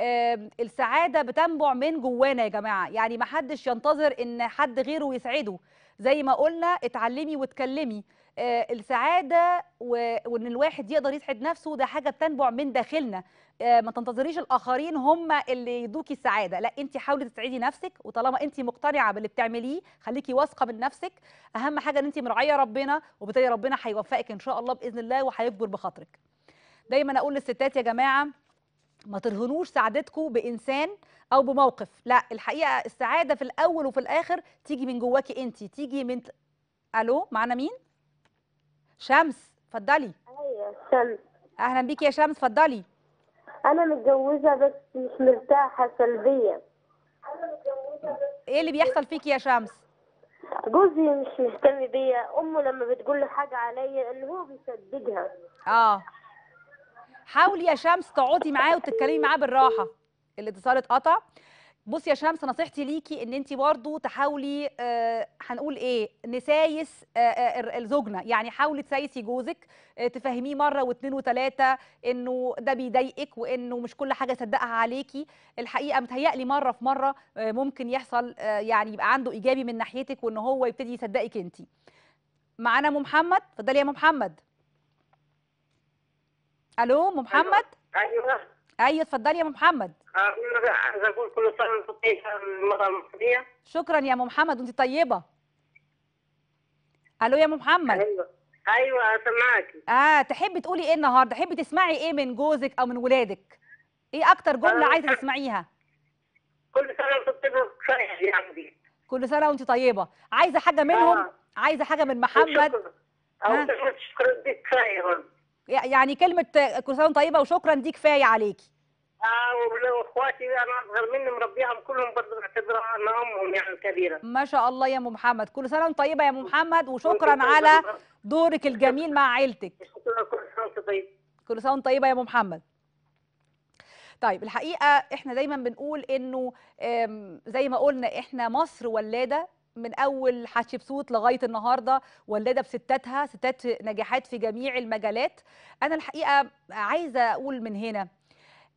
آه السعادة بتنبع من جوانا يا جماعة، يعني ما حدش ينتظر إن حد غيره يسعده. زي ما قلنا اتعلمي واتكلمي. آه السعادة وإن الواحد يقدر يسعد نفسه ده حاجة بتنبع من داخلنا. آه ما تنتظريش الآخرين هم اللي يدوكي السعادة، لا أنت حاولي تسعدي نفسك، وطالما أنت مقتنعة باللي بتعمليه خليكي واثقة من نفسك. أهم حاجة إن أنت مراعية ربنا، وبالتالي ربنا هيوفقك إن شاء الله بإذن الله وهيفجر بخاطرك. دايما أقول للستات يا جماعة ما ترهنوش سعادتكم بإنسان أو بموقف، لا الحقيقة السعادة في الأول وفي الآخر تيجي من جواكي أنت، تيجي من ألو معانا مين؟ شمس، اتفضلي. ايوه شمس. اهلا بيكي يا شمس، اتفضلي. انا متجوزه بس مش مرتاحه سلبيه. ايه اللي بيحصل فيكي يا شمس؟ جوزي مش مهتم بيا، امه لما بتقول له حاجه عليا اللي هو بيصدقها. اه حاولي يا شمس تقعدي معاه وتتكلمي معاه بالراحه. الاتصال اتقطع. بصي يا شمس، نصيحتي ليكي ان انت برضو تحاولي آه هنقول ايه نسايس آه زوجنا، يعني حاولي تسايسي جوزك، آه تفهميه مره واثنين وثلاثه انه ده بيضايقك وانه مش كل حاجه صدقها عليكي. الحقيقه متهيألي مره في مره آه ممكن يحصل آه يعني يبقى عنده ايجابي من ناحيتك وان هو يبتدي يصدقك انت. معانا ام محمد، اتفضلي يا ام محمد. الو ام محمد. ايوه ايوه اتفضلي يا ام محمد. عايز اقول كل سنه وانتم طيبه المراه المصريه. شكرا يا ام محمد وانت طيبه. الو يا ام محمد. ايوه ايوه سامعاكي. اه تحبي تقولي ايه النهارده؟ تحبي تسمعي ايه من جوزك او من ولادك؟ ايه اكتر جمله آه. عايزه تسمعيها؟ كل سنه وانتم طيبه يا عمدي. كل سنه وانت طيبه. عايزه حاجه منهم؟ آه. عايزه حاجه من محمد؟ شكرا. او كلمه شكرا دي كفايه، يعني كلمه كل سنه وانت طيبه وشكرا دي كفايه عليكي. اه واخواتي انا اصغر مني مربيهم كلهم برضه اعتبرها ان امهم يعني كبيره. ما شاء الله يا ام محمد، كل سنه وانت طيبه يا ام محمد وشكرا على دورك الجميل مع عيلتك. كل سنه وانت طيبه. كل سنه وانت طيبه يا ام محمد. طيب الحقيقه احنا دايما بنقول انه زي ما قلنا احنا مصر ولاده، من اول حتشبسوت لغايه النهارده ولاده بستاتها، ستات نجاحات في جميع المجالات. انا الحقيقه عايزه اقول من هنا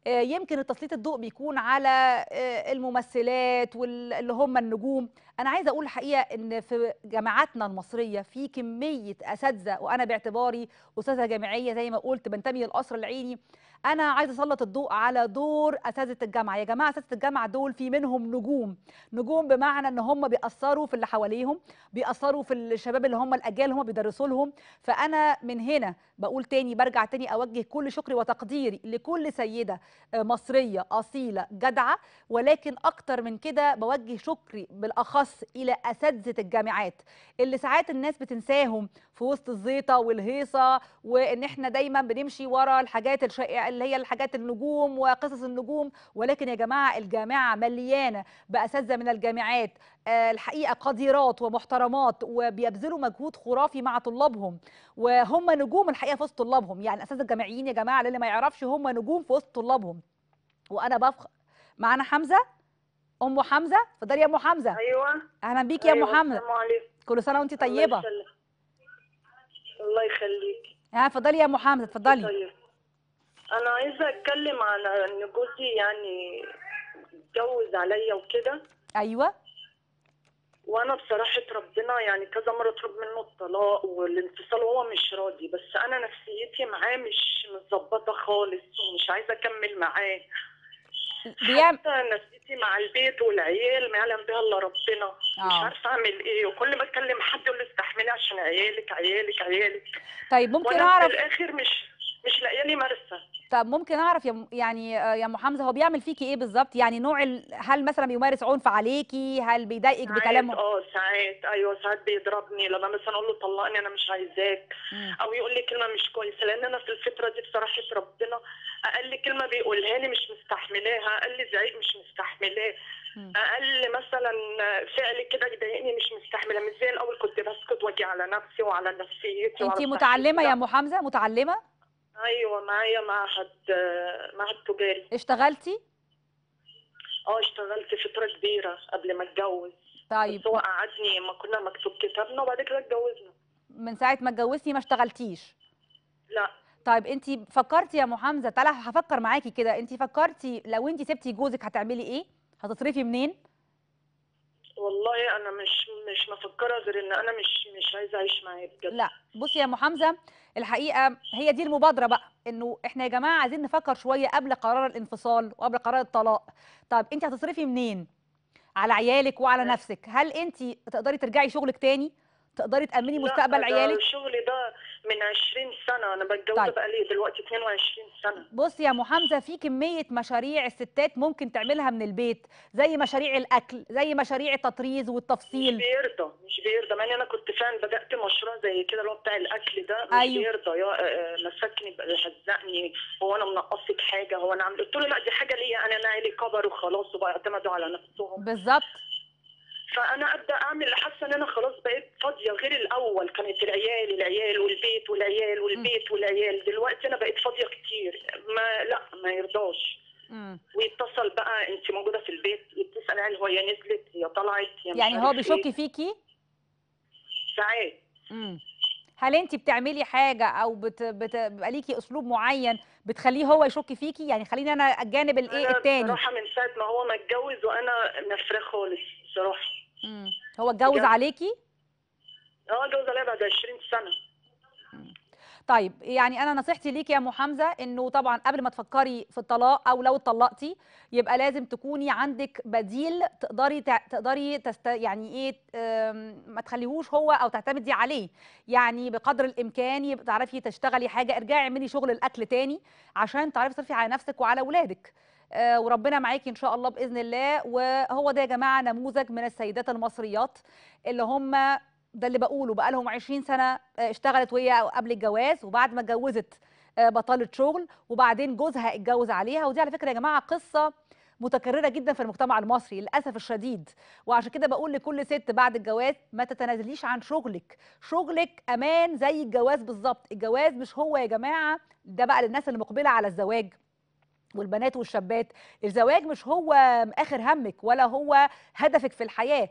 يمكن التسليط الضوء بيكون على الممثلات واللي هم النجوم، انا عايزه اقول الحقيقه ان في جامعاتنا المصريه في كميه اساتذه، وانا باعتباري استاذه جامعيه زي ما قلت بنتمي للقصر العيني، انا عايزه اسلط الضوء على دور اساتذه الجامعه. يا جماعه اساتذه الجامعه دول في منهم نجوم، نجوم بمعنى ان هم بيأثروا في اللي حواليهم، بيأثروا في الشباب اللي هم الاجيال اللي هم بيدرسوا لهم. فانا من هنا بقول تاني، برجع تاني اوجه كل شكري وتقديري لكل سيده مصريه اصيله جدعه، ولكن اكتر من كده بوجه شكري بالاخص الى اساتذه الجامعات اللي ساعات الناس بتنساهم في وسط الزيطه والهيصه، وان احنا دايما بنمشي ورا الحاجات الشائعه اللي هي الحاجات النجوم وقصص النجوم. ولكن يا جماعه الجامعه مليانه باساتذه من الجامعات الحقيقه قديرات ومحترمات، وبيبذلوا مجهود خرافي مع طلابهم، وهم نجوم الحقيقه في وسط طلابهم. يعني اساتذه الجامعيين يا جماعه اللي ما يعرفش هم نجوم في وسط طلابهم، وانا بفخر. معانا حمزه، ام حمزه، اتفضلي يا ام حمزه. ايوه اهلا بيكي يا ام أيوة. حمزه السلام عليكم، كل سنه وانت طيبه. الله يخليكي. اه اتفضلي يا ام حمزه اتفضلي. طيب انا عايزه اتكلم عن ان جوزي يعني اتجوز عليا وكده. ايوه. وانا بصراحه ربنا يعني كذا مره طلب منه الطلاق والانفصال وهو مش راضي، بس انا نفسيتي معاه مش متظبطه خالص ومش عايزه اكمل معاه. بيعمل نفسيتي مع البيت والعيال ما يعلم بها الا ربنا. أوه. مش عارفه اعمل ايه، وكل ما اكلم حد يقول لي استحملي عشان عيالك عيالك عيالك. طيب ممكن اعرف في الاخر مش مش لاقيه لي مرسى. طب ممكن اعرف يا يعني يا ام حمزه هو بيعمل فيكي ايه بالظبط؟ يعني نوع ال... هل مثلا بيمارس عنف عليكي؟ هل بيضايقك بكلامه؟ اه ساعات ايوه ساعات بيضربني لما مثلا اقول له طلقني انا مش عايزاك، او يقول لي كلمه مش كويسه، لان انا في الفتره دي بصراحه ربنا اقل كلمه بيقولها لي مش مستحملاها، اقل زعيق مش مستحملاه، اقل مثلا فعل كده يضايقني مش مستحمله. مش زي الاول كنت بسكت واجي على نفسي وعلى نفسيتي. انت متعلمه يا ام حمزه؟ متعلمه؟ ايوه معايا معهد معهد تجاري. اشتغلتي؟ اه اشتغلت فتره كبيره قبل ما اتجوز. طيب بس هو قعدني ما كنا مكتوب كتابنا وبعد كده اتجوزنا. من ساعه ما اتجوزتي ما اشتغلتيش؟ لا. طيب انت فكرتي يا ام حمزه، تعالى هفكر معاكي كده، انت فكرتي لو انت سبتي جوزك هتعملي ايه؟ هتصرفي منين؟ والله انا مش مش مفكره غير ان انا مش مش عايزه اعيش معاه بجد. لا بصي يا ام حمزه الحقيقه هي دي المبادره بقى، انه احنا يا جماعه عايزين نفكر شويه قبل قرار الانفصال وقبل قرار الطلاق. طب انت هتصرفي منين؟ على عيالك وعلى نفسك. هل انت تقدري ترجعي شغلك تاني؟ تقدري تامني مستقبل عيالك؟ الشغل ده من عشرين سنه انا بتجوز. طيب. بقى لي دلوقتي اتنين وعشرين سنه. بصي يا ام حمزه في كميه مشاريع الستات ممكن تعملها من البيت، زي مشاريع الاكل، زي مشاريع التطريز والتفصيل. مش بيرضى مش بيرضى مع ان انا كنت فعلا بدات مشروع زي كده اللي هو بتاع الاكل ده. مش أيوه. بيرضى يا مسكني هزقني، هو انا منقصك حاجه، هو انا عامل. قلت له لا دي حاجه ليا انا، انا عيالي كبروا خلاص وبقى اعتمدوا على نفسهم. بالظبط. فانا ابدا اعمل حاسه ان انا خلاص بقيت فاضيه غير الاول، كانت العيال العيال والبيت والعيال والبيت والعيال. دلوقتي انا بقيت فاضيه كتير، ما لا ما يرضاش. ويتصل بقى انت موجوده في البيت، يتصل على هو هي نزلت هي طلعت هي. يعني هو بيشك فيكي ساعات. امم هل انت بتعملي حاجه او بت... بت... بيبقى ليكي اسلوب معين بتخليه هو يشك فيكي؟ يعني خليني انا الجانب الايه الثاني. بصراحه من ساعه ما هو ما اتجوز وانا نفراه خالص بصراحه. امم هو اتجوز عليكي؟ اه اتجوز عليا بعد عشرين سنه. طيب يعني انا نصيحتي ليكي يا ام حمزه انه طبعا قبل ما تفكري في الطلاق او لو اتطلقتي يبقى لازم تكوني عندك بديل تقدري تقدري تست يعني ايه ما تخليهوش هو او تعتمدي عليه. يعني بقدر الامكان يبقى تعرفي تشتغلي حاجه، ارجعي اعملي شغل الاكل تاني عشان تعرفي تصرفي على نفسك وعلى اولادك. آه وربنا معاكي ان شاء الله باذن الله. وهو ده يا جماعه نموذج من السيدات المصريات اللي هم ده اللي بقوله بقى لهم عشرين سنه اشتغلت وهي قبل الجواز، وبعد ما اتجوزت آه بطلت شغل، وبعدين جوزها اتجوز عليها. ودي على فكره يا جماعه قصه متكرره جدا في المجتمع المصري للاسف الشديد. وعشان كده بقول لكل ست بعد الجواز ما تتنازليش عن شغلك، شغلك امان زي الجواز بالظبط. الجواز مش هو يا جماعه ده بقى للناس اللي مقبله على الزواج والبنات والشابات، الزواج مش هو اخر همك ولا هو هدفك في الحياه.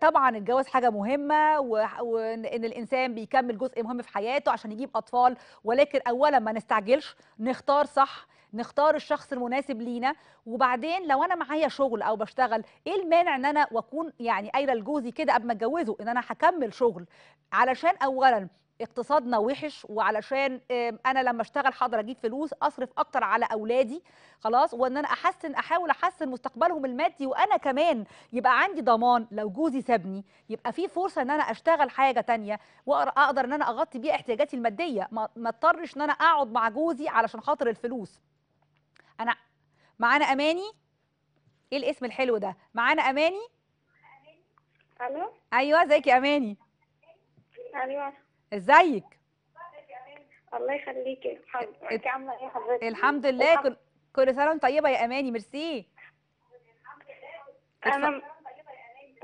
طبعا الجواز حاجه مهمه، وان الانسان بيكمل جزء مهم في حياته عشان يجيب اطفال، ولكن اولا ما نستعجلش، نختار صح، نختار الشخص المناسب لينا. وبعدين لو انا معايا شغل او بشتغل، ايه المانع ان انا واكون يعني قايله لجوزي كده قبل ما اتجوزه ان انا هكمل شغل، علشان اولا اقتصادنا وحش، وعلشان انا لما اشتغل حاضر اجيب فلوس اصرف اكتر على اولادي خلاص، وان انا احسن احاول احسن مستقبلهم المادي، وانا كمان يبقى عندي ضمان لو جوزي سابني يبقى في فرصه ان انا اشتغل حاجه تانية واقدر ان انا اغطي بيها احتياجاتي الماديه، ما اضطرش ان انا اقعد مع جوزي علشان خاطر الفلوس. انا معانا اماني، ايه الاسم الحلو ده؟ معانا اماني. الو ايوه، ازيك يا اماني؟ ايوه ازيك؟ الله يخليكي. حضرتك عامله ايه حضرتك؟ الحمد لله. كل كل سنه وانت طيبه يا اماني. ميرسي. انا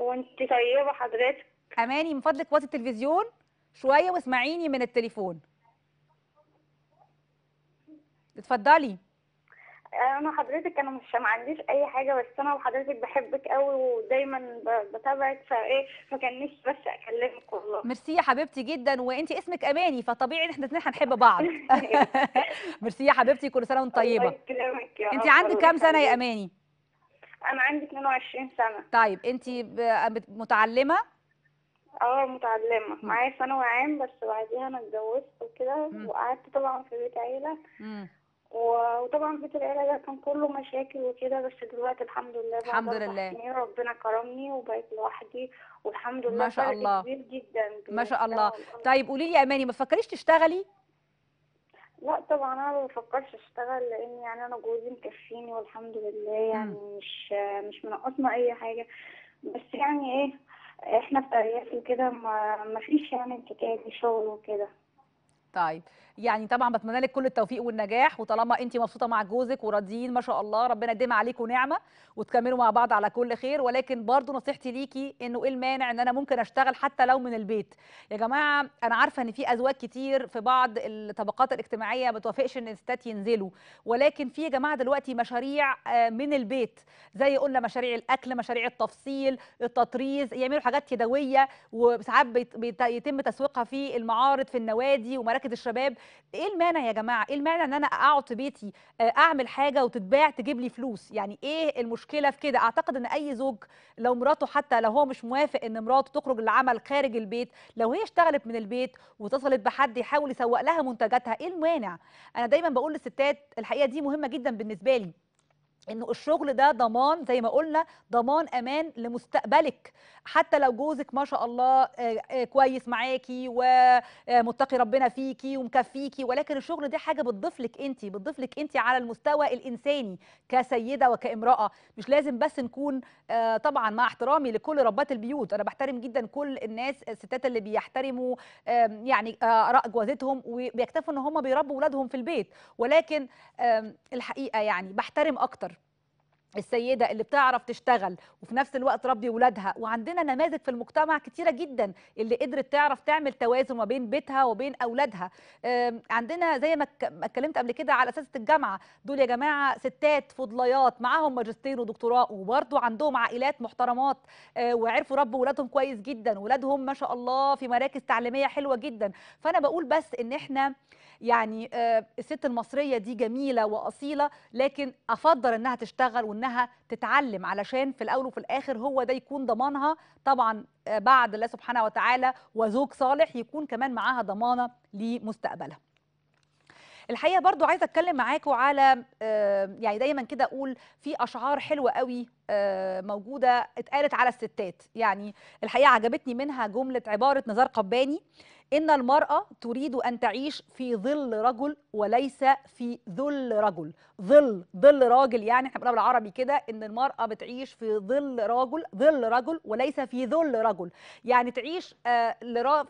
وانت طيبه حضرتك. اماني من فضلك وطي التلفزيون شويه واسمعيني من التليفون. اتفضلي. انا حضرتك انا مش ما عنديش اي حاجه، بس انا وحضرتك بحبك قوي ودايما بتابعك، فايه فكان نفسي بس اكلمك والله. ميرسي يا حبيبتي جدا، وانت اسمك اماني فطبيعي احنا الاثنين هنحب بعض. ميرسي يا حبيبتي، كل سنه وانت طيبه. الله يكرمك يا رب. انت عندك كام سنه يا اماني؟ انا عندي اتنين وعشرين سنه. طيب انت متعلمه؟ اه متعلمه، معايا ثانوي عام، بس بعديها انا اتجوزت وكده وقعدت طبعا في بيت عيله. امم وطبعا بيت العيله ده كان كله مشاكل وكده، بس دلوقتي الحمد لله الحمد لله ربنا كرمني وبقيت لوحدي والحمد لله. ما شاء الله كبير جدا ما شاء الله. طيب قولي لي يا اماني، ما تفكريش تشتغلي؟ لا طبعا انا ما بفكرش اشتغل، لان يعني انا جوزي مكفيني والحمد لله، يعني م. مش مش منقصنا اي حاجه، بس يعني ايه احنا في ارياف وكده ما فيش يعني انتكاسي شغل وكده. طيب يعني طبعا بتمنى لك كل التوفيق والنجاح، وطالما انت مبسوطه مع جوزك وراضيين ما شاء الله ربنا يديم عليكم نعمه وتكملوا مع بعض على كل خير. ولكن برضو نصيحتي ليكي انه ايه المانع ان انا ممكن اشتغل حتى لو من البيت. يا جماعه انا عارفه ان في ازواج كتير في بعض الطبقات الاجتماعيه ما بتوافقش ان الستات ينزلوا، ولكن في يا جماعه دلوقتي مشاريع من البيت زي قلنا مشاريع الاكل، مشاريع التفصيل، التطريز، يعملوا حاجات يدويه وساعات بيتم تسويقها في المعارض في النوادي ومراكز الشباب. ايه المانع يا جماعه؟ ايه المانع ان انا اقعد في بيتي اعمل حاجه وتتباع تجيب لي فلوس؟ يعني ايه المشكله في كده؟ اعتقد ان اي زوج لو مراته حتى لو هو مش موافق ان مراته تخرج للعمل خارج البيت، لو هي اشتغلت من البيت واتصلت بحد يحاول يسوق لها منتجاتها، ايه المانع؟ انا دايما بقول للستات الحقيقه دي مهمه جدا بالنسبه لي، انه الشغل ده ضمان زي ما قلنا، ضمان امان لمستقبلك. حتى لو جوزك ما شاء الله كويس معاكي ومتقي ربنا فيكي ومكفيكي، ولكن الشغل ده حاجه بتضيف لك انت، بتضيف لك انت على المستوى الانساني كسيده وكامراه. مش لازم بس نكون، طبعا مع احترامي لكل ربات البيوت، انا بحترم جدا كل الناس الستات اللي بيحترموا يعني اراء جوازتهم وبيكتفوا ان هم بيربوا اولادهم في البيت، ولكن الحقيقه يعني بحترم اكتر السيدة اللي بتعرف تشتغل وفي نفس الوقت ربي ولادها. وعندنا نماذج في المجتمع كتيرة جدا اللي قدرت تعرف تعمل توازن ما بين بيتها وبين أولادها. عندنا زي ما اتكلمت قبل كده على أساسة الجامعة، دول يا جماعة ستات فضليات معاهم ماجستير ودكتوراه وبرضو عندهم عائلات محترمات وعرفوا ربوا ولادهم كويس جدا، ولادهم ما شاء الله في مراكز تعليمية حلوة جدا. فأنا بقول بس إن إحنا يعني الست المصرية دي جميلة وأصيلة، لكن أفضل إنها تشتغل وإنها تتعلم، علشان في الأول وفي الآخر هو ده يكون ضمانها طبعا بعد الله سبحانه وتعالى، وزوج صالح يكون كمان معاها ضمانة لمستقبلها. الحقيقة برضو عايزة أتكلم معاكم على يعني دايما كده أقول في أشعار حلوة قوي موجودة اتقالت على الستات، يعني الحقيقة عجبتني منها جملة عبارة نزار قباني: إن المرأة تريد أن تعيش في ظل رجل وليس في ذل رجل. ظل ظل راجل، يعني احنا بنقولها بالعربي كده إن المرأة بتعيش في ظل راجل، ظل رجل وليس في ذل رجل، يعني تعيش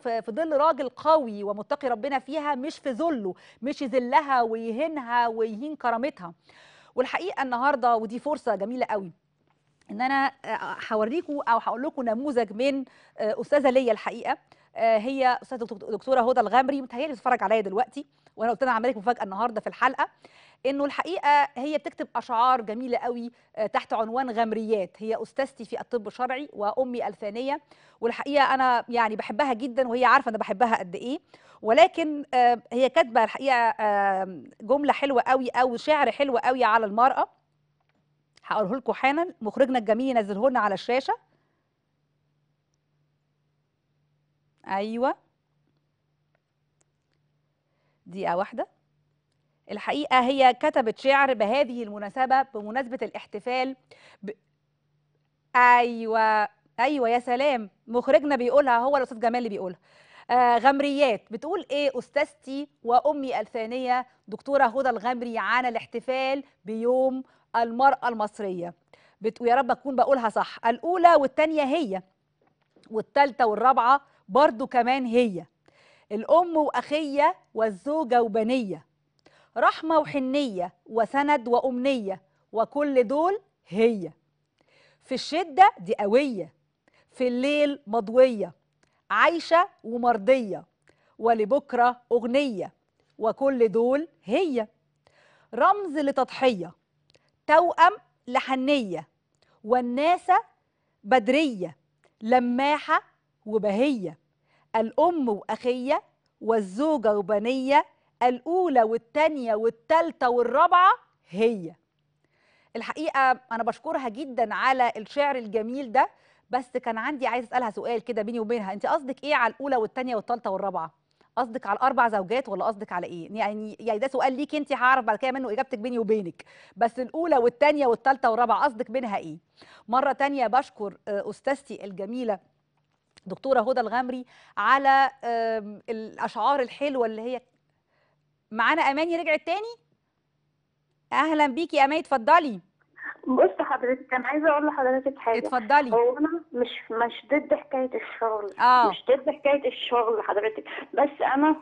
في ظل راجل قوي ومتقي ربنا فيها، مش في ذله، مش يذلها ويهينها ويهين كرامتها. والحقيقة النهاردة ودي فرصة جميلة قوي إن أنا هوريكم أو هقول لكم نموذج من أستاذة ليا. الحقيقة هي استاذه دكتوره هدى الغامري، متهيألي بتتفرج عليا دلوقتي، وانا قلت انا هعمل لك مفاجاه النهارده في الحلقه. انه الحقيقه هي بتكتب اشعار جميله قوي تحت عنوان غامريات. هي استاذتي في الطب الشرعي وامي الثانيه، والحقيقه انا يعني بحبها جدا وهي عارفه انا بحبها قد ايه. ولكن هي كاتبه الحقيقه جمله حلوه قوي او شعر حلو قوي على المراه، هقوله لكم حالا، مخرجنا الجميل ينزله لنا على الشاشه. ايوه دقيقه واحده. الحقيقه هي كتبت شعر بهذه المناسبه، بمناسبه الاحتفال ب... ايوه ايوه يا سلام، مخرجنا بيقولها، هو الاستاذ جمال اللي بيقولها. آه غمريات بتقول ايه استاذتي وامي الثانيه دكتوره هدى الغمري عن الاحتفال بيوم المراه المصريه، بتقول يا رب اكون بقولها صح، الاولى والثانيه هي، والثالثه والرابعه برضو كمان هي، الام واخيه والزوجه وبنيه، رحمه وحنيه وسند وامنيه، وكل دول هي، في الشده دي قويه، في الليل مضويه، عايشه ومرضيه، ولبكره اغنيه، وكل دول هي، رمز لتضحيه، توأم لحنيه، والناسه بدريه، لماحه وبهيه، الام واخيه والزوجه وبنيه، الاولى والثانيه والثالثه والرابعه هي. الحقيقه انا بشكرها جدا على الشعر الجميل ده، بس كان عندي عايز اسالها سؤال كده بيني وبينها، انت قصدك ايه على الاولى والثانيه والثالثه والرابعه؟ قصدك على الاربع زوجات ولا قصدك على ايه؟ يعني يعني ده سؤال ليك انت، هعرف بعد كده منه اجابتك بيني وبينك، بس الاولى والثانيه والثالثه والرابعه قصدك منها ايه؟ مره ثانيه بشكر استاذتي الجميله دكتورة هدى الغمري على الأشعار الحلوة اللي هي معانا. أماني رجعت تاني؟ أهلا بيكي يا أماني، اتفضلي. بص حضرتك أنا عايزة أقول لحضرتك حاجة. اتفضلي. هو أنا مش مش ضد حكاية الشغل. آه. مش ضد حكاية الشغل حضرتك، بس أنا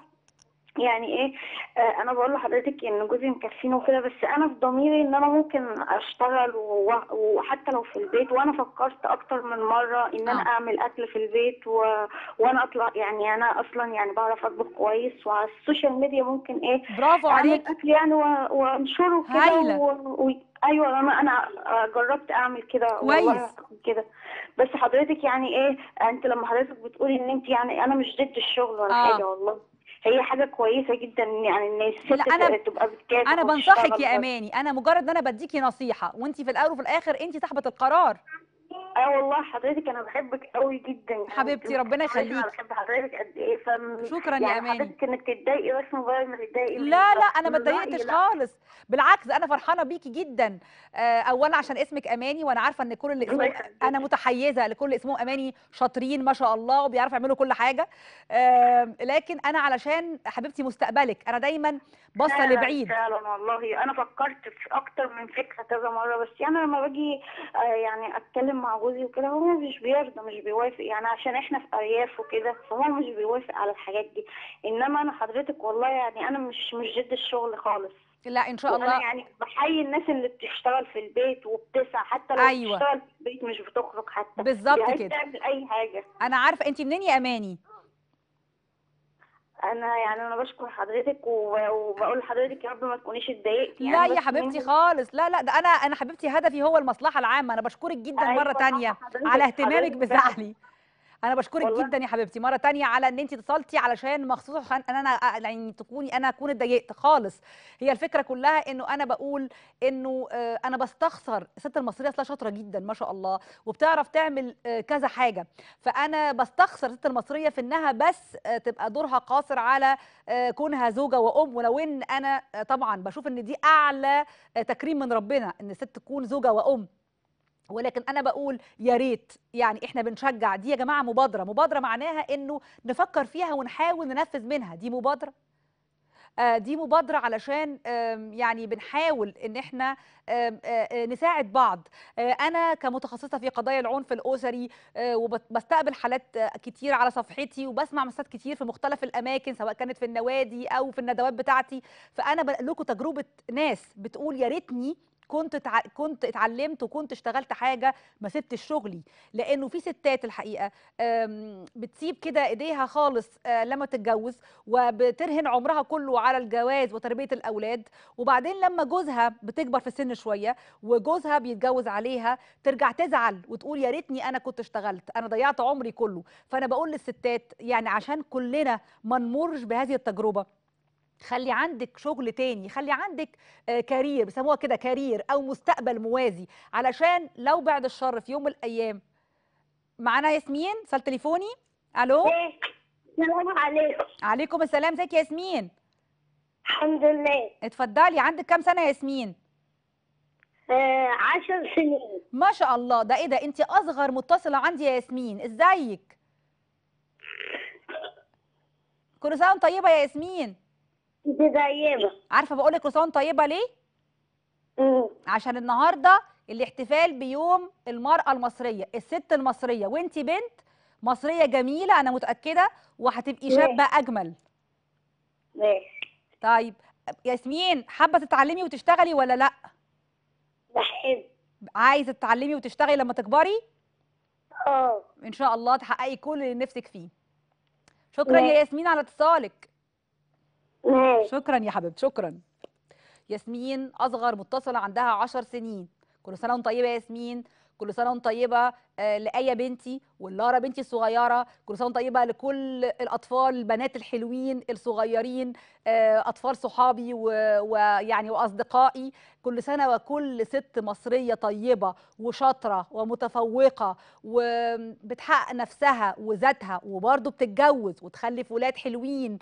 يعني ايه، آه انا بقول لحضرتك ان جوزي مكفيني وكده، بس انا في ضميري ان انا ممكن اشتغل، وحتى لو في البيت، وانا فكرت اكتر من مره ان انا اعمل اكل في البيت، و... وانا اطلع، يعني انا اصلا يعني بعرف اطبخ كويس، وعلى السوشيال ميديا ممكن ايه برافو عليك اعمل اكل يعني وانشره كده و... و... ايوه انا انا جربت اعمل كده والله كده. بس حضرتك يعني ايه، انت لما حضرتك بتقولي ان انت يعني انا مش ضد الشغل ولا حاجه، والله هي حاجه كويسه جدا يعني ان الست تبقى بتكافح. انا بنصحك يا اماني، انا مجرد ان انا بديكي نصيحه، وانت في الاول وفي الاخر انت صاحبه القرار. اه والله حضرتك انا بحبك قوي جدا حبيبتي، ربنا يخليكي. انا بحب حضرتك قد ايه. فم... شكرا يعني يا اماني. حضرتك انك تتضايقي بس مجرد ما تتضايقي، لا لا انا ما اتضايقتش خالص، بالعكس انا فرحانه بيكي جدا. آه اولا عشان اسمك اماني، وانا عارفه ان كل اللي اسمهم انا متحيزه لكل اللي اسمهم اماني شاطرين ما شاء الله وبيعرفوا يعملوا كل حاجه، آه لكن انا علشان حبيبتي مستقبلك انا دايما باصه لبعيد. فعلا والله انا فكرت في اكتر من فكره كذا مره، بس يعني لما باجي آه يعني اتكلم مع جوزي وكده هو مش بيرضى، مش بيوافق، يعني عشان احنا في ارياف وكده فهو مش بيوافق على الحاجات دي. انما انا حضرتك والله يعني انا مش مش ضد الشغل خالص، لا ان شاء الله. انا يعني بحيي النس اللي بتشتغل في البيت وبتسعى، حتى لو أيوة. بتشتغل في البيت مش بتخرج حتى، بالظبط كده بتعمل اي حاجه. انا عارفه انت منين يا اماني. انا يعني انا بشكر حضرتك وبقول لحضرتك يا رب ما تكونيش اتضايقتي يعني، لا يا حبيبتي خالص، لا لا ده انا انا حبيبتي هدفي هو المصلحه العامه. انا بشكرك جدا مره ثانيه على اهتمامك بزعلي، انا بشكرك والله جدا يا حبيبتي مره ثانيه على ان انت اتصلتي علشان مخصوص ان انا يعني تكوني انا اكون اتضايقت خالص. هي الفكره كلها انه انا بقول انه انا بستخسر، الست المصريه اصلا شاطره جدا ما شاء الله وبتعرف تعمل كذا حاجه، فانا بستخسر الست المصريه في انها بس تبقى دورها قاصر على كونها زوجه وام، ولو ان انا طبعا بشوف ان دي اعلى تكريم من ربنا ان الست تكون زوجه وام، ولكن انا بقول يا ريت يعني احنا بنشجع دي يا جماعه مبادره، مبادره معناها انه نفكر فيها ونحاول ننفذ منها، دي مبادره، آه دي مبادره علشان يعني بنحاول ان احنا آم آم نساعد بعض. آه انا كمتخصصه في قضايا العنف الاسري آه وبستقبل حالات آه كتير على صفحتي، وبسمع مسات كتير في مختلف الاماكن سواء كانت في النوادي او في الندوات بتاعتي، فانا بنقل لكم تجربه ناس بتقول يا ريتني كنت تع... كنت اتعلمت وكنت اشتغلت حاجه، ما سبتش شغلي. لانه في ستات الحقيقه بتسيب كده ايديها خالص لما تتجوز، وبترهن عمرها كله على الجواز وتربيه الاولاد، وبعدين لما جوزها بتكبر في السن شويه وجوزها بيتجوز عليها ترجع تزعل وتقول يا ريتني انا كنت اشتغلت، انا ضيعت عمري كله. فانا بقول للستات يعني عشان كلنا ما نمرش بهذه التجربه، خلي عندك شغل تاني، خلي عندك كارير، بيسموها كده كارير او مستقبل موازي، علشان لو بعد الشر في يوم من الايام. معانا ياسمين، اتصال تليفوني. الو، السلام عليكم. عليكم السلام، ازيك يا ياسمين؟ الحمد لله. اتفضلي، عندك كام سنه يا ياسمين؟ آه، عشر سنين. ما شاء الله، ده ايه ده، انت اصغر متصله عندي يا ياسمين. ازيك؟ كل سنه وانت طيبه يا ياسمين. انت طيبه. عارفه بقول لك كل سنه وانت طيبه ليه؟ امم عشان النهارده الاحتفال بيوم المراه المصريه، الست المصريه، وانت بنت مصريه جميله انا متاكده، وهتبقي شابه اجمل. ماشي. طيب ياسمين، حابه تتعلمي وتشتغلي ولا لا؟ بحب. عايزه تتعلمي وتشتغلي لما تكبري؟ اه. ان شاء الله تحققي كل اللي نفسك فيه. شكرا ماشي. يا ياسمين على اتصالك. شكرا يا حبيبتي، شكرا. ياسمين اصغر متصله عندها عشر سنين. كل سنه وانت طيبه يا ياسمين، كل سنه وانت طيبه لآية بنتي ولارا بنتي الصغيره، كل سنه وانت طيبه لكل الاطفال، البنات الحلوين الصغيرين، اطفال صحابي ويعني واصدقائي. كل سنه وكل ست مصريه طيبه وشاطره ومتفوقه وبتحقق نفسها وذاتها، وبرضه بتتجوز وتخلف ولاد حلوين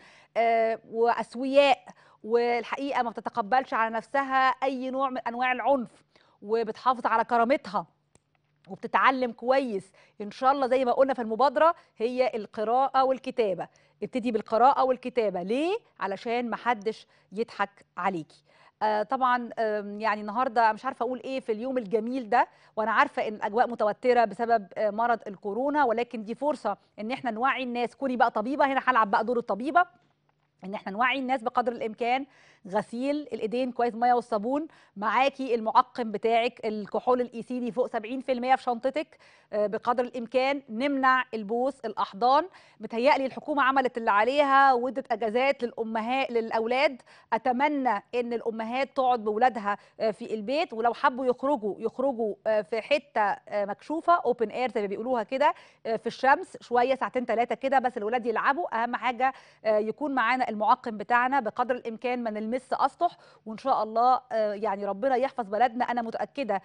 واسوياء، والحقيقه ما بتتقبلش على نفسها اي نوع من انواع العنف، وبتحافظ على كرامتها وبتتعلم كويس. ان شاء الله زي ما قلنا في المبادره هي القراءه والكتابه، ابتدي بالقراءه والكتابه. ليه؟ علشان ما حدش يضحك عليكي. آه طبعا آه يعني النهارده مش عارفه اقول ايه في اليوم الجميل ده، وانا عارفه ان الاجواء متوتره بسبب آه مرض الكورونا، ولكن دي فرصه ان احنا نوعي الناس. كوني بقى طبيبه هنا، هلعب بقى دور الطبيبه، ان احنا نوعي الناس بقدر الامكان. غسيل الايدين كويس، ميه والصابون معاكي، المعقم بتاعك، الكحول الايسيدي فوق سبعين بالمية في شنطتك بقدر الامكان. نمنع البوس، الاحضان. متهيألي الحكومه عملت اللي عليها وادت اجازات للامهات للاولاد، اتمنى ان الامهات تقعد باولادها في البيت، ولو حبوا يخرجوا يخرجوا في حته مكشوفه، اوبن اير زي ما بيقولوها كده، في الشمس شويه، ساعتين ثلاثه كده، بس الاولاد يلعبوا. اهم حاجه يكون معانا المعقم بتاعنا بقدر الامكان، ما نلمس اسطح. وان شاء الله يعني ربنا يحفظ بلدنا. انا متاكده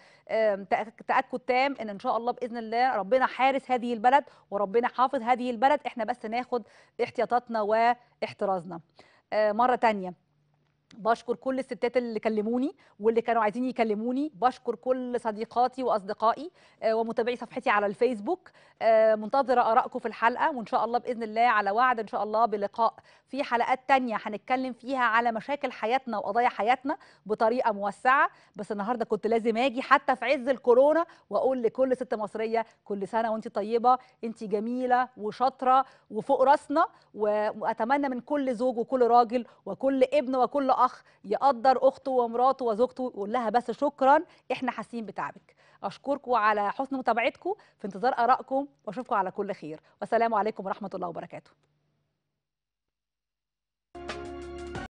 تاكد تام ان ان شاء الله باذن الله ربنا حارس هذه البلد وربنا حافظ هذه البلد. احنا بس ناخد احتياطاتنا واحترازنا. مره ثانيه بشكر كل الستات اللي كلموني واللي كانوا عايزين يكلموني، بشكر كل صديقاتي واصدقائي ومتابعي صفحتي على الفيسبوك. منتظره ارائكم في الحلقه، وان شاء الله باذن الله على وعد ان شاء الله بلقاء في حلقات تانية هنتكلم فيها على مشاكل حياتنا وقضايا حياتنا بطريقه موسعه. بس النهارده كنت لازم اجي حتى في عز الكورونا واقول لكل ست مصريه كل سنه وانت طيبه، انت جميله وشاطره وفوق راسنا. واتمنى من كل زوج وكل راجل وكل ابن وكل أخ يقدر أخته ومراته وزوجته ويقول لها بس شكرا، إحنا حاسين بتعبك. أشكركم على حسن متابعتكم، في انتظار آرائكم، وأشوفكم على كل خير، والسلام عليكم ورحمة الله وبركاته.